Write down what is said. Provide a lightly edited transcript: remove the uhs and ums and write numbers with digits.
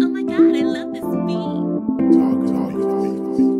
Oh my God, I love this beat.